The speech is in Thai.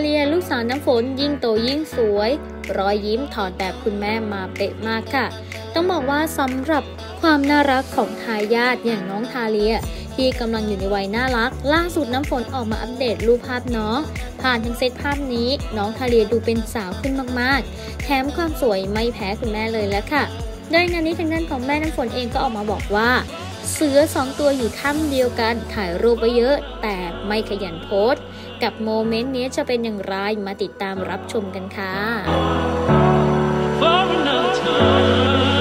เลียลูกสาวน้ำฝนยิ่งโตยิ่งสวยรอยยิ้มถอดแบบคุณแม่มาเป๊ะมากค่ะต้องบอกว่าสำหรับความน่ารักของทายาทอย่างน้องทาเลียที่กำลังอยู่ในวัยน่ารักล่าสุดน้ำฝนออกมาอัปเดตรูปภาพน้องผ่านทั้งเซตภาพนี้น้องทาเลียดูเป็นสาวขึ้นมากๆแถมความสวยไม่แพ้คุณแม่เลยแล้วค่ะโดยงานนี้ทางด้านของแม่น้ำฝนเองก็ออกมาบอกว่าเสือ2ตัวอยู่ถ้ำเดียวกันถ่ายรูปไว้เยอะแต่ไม่ขยันโพสต์กับโมเมนต์นี้จะเป็นอย่างไรมาติดตามรับชมกันค่ะ